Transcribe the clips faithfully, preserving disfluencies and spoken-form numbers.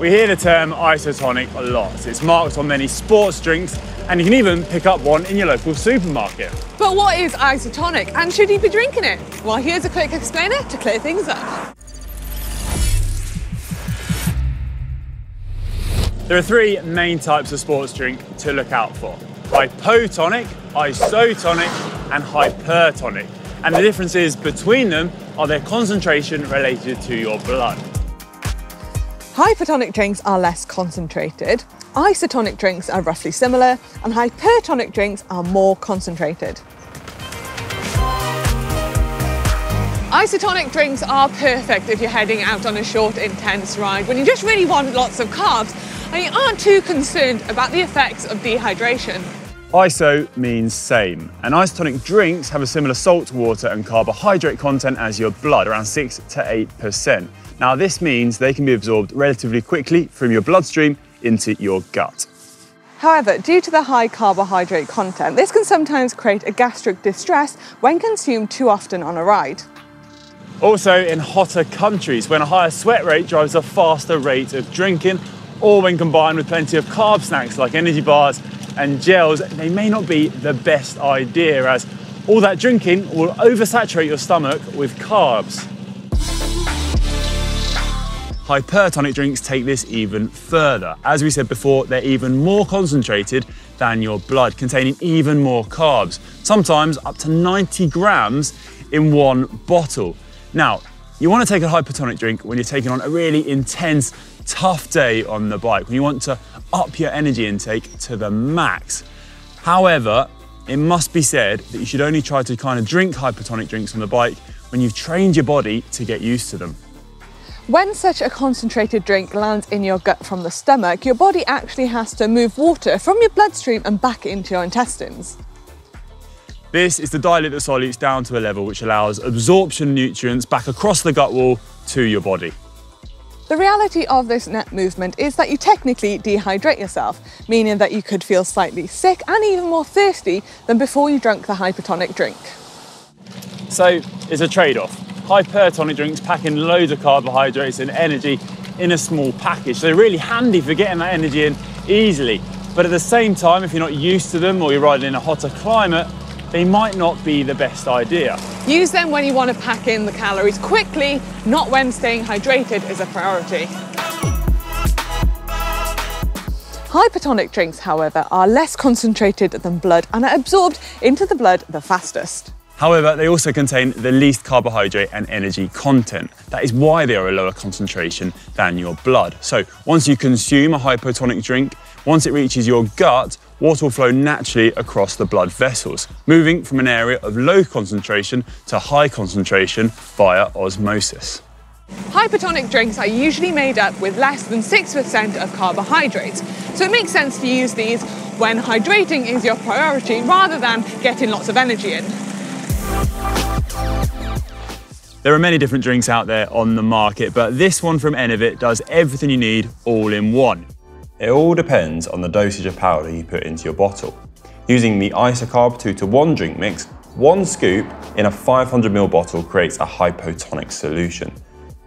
We hear the term isotonic a lot. It's marked on many sports drinks, and you can even pick up one in your local supermarket. But what is isotonic, and should you be drinking it? Well, here's a quick explainer to clear things up. There are three main types of sports drink to look out for: hypotonic, isotonic, and hypertonic. And the differences between them are their concentration related to your blood. Hypertonic drinks are less concentrated, isotonic drinks are roughly similar, and hypertonic drinks are more concentrated. Isotonic drinks are perfect if you're heading out on a short, intense ride when you just really want lots of carbs and you aren't too concerned about the effects of dehydration. Iso means same, and isotonic drinks have a similar salt, water and carbohydrate content as your blood, around six to eight percent. Now this means they can be absorbed relatively quickly from your bloodstream into your gut. However, due to the high carbohydrate content, this can sometimes create a gastric distress when consumed too often on a ride. Also, in hotter countries, when a higher sweat rate drives a faster rate of drinking, or when combined with plenty of carb snacks like energy bars and gels, they may not be the best idea, as all that drinking will oversaturate your stomach with carbs. Hypertonic drinks take this even further. As we said before, they're even more concentrated than your blood, containing even more carbs, sometimes up to ninety grams in one bottle. Now, you want to take a hypertonic drink when you're taking on a really intense, tough day on the bike, when you want to up your energy intake to the max. However, it must be said that you should only try to kind of drink hypertonic drinks on the bike when you've trained your body to get used to them. When such a concentrated drink lands in your gut from the stomach, your body actually has to move water from your bloodstream and back into your intestines. This is to dilute the solutes down to a level which allows absorption of nutrients back across the gut wall to your body. The reality of this net movement is that you technically dehydrate yourself, meaning that you could feel slightly sick and even more thirsty than before you drank the hypertonic drink. So it's a trade-off. Hypertonic drinks pack in loads of carbohydrates and energy in a small package. So they're really handy for getting that energy in easily. But at the same time, if you're not used to them or you're riding in a hotter climate, they might not be the best idea. Use them when you want to pack in the calories quickly, not when staying hydrated is a priority. Hypertonic drinks, however, are less concentrated than blood and are absorbed into the blood the fastest. However, they also contain the least carbohydrate and energy content. That is why they are a lower concentration than your blood. So once you consume a hypotonic drink, once it reaches your gut, water will flow naturally across the blood vessels, moving from an area of low concentration to high concentration via osmosis. Hypertonic drinks are usually made up with less than six percent of carbohydrates, so it makes sense to use these when hydrating is your priority rather than getting lots of energy in. There are many different drinks out there on the market, but this one from EnOvit does everything you need all in one. It all depends on the dosage of powder you put into your bottle. Using the isocarb two to one drink mix, one scoop in a five hundred milliliter bottle creates a hypotonic solution.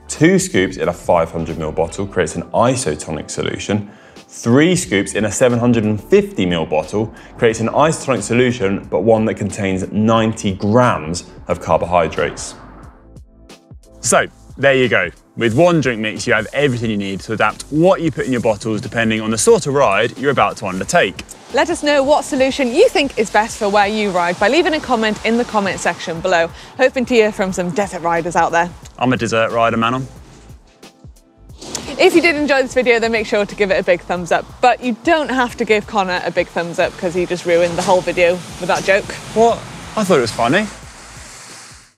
Two scoops in a five hundred milliliter bottle creates an isotonic solution. Three scoops in a seven hundred fifty milliliter bottle creates an isotonic solution, but one that contains ninety grams of carbohydrates. So there you go. With one drink mix, you have everything you need to adapt what you put in your bottles depending on the sort of ride you're about to undertake. Let us know what solution you think is best for where you ride by leaving a comment in the comment section below. Hoping to hear from some desert riders out there. I'm a desert rider, Manon. If you did enjoy this video, then make sure to give it a big thumbs up. But you don't have to give Conor a big thumbs up because he just ruined the whole video with that joke. What? I thought it was funny.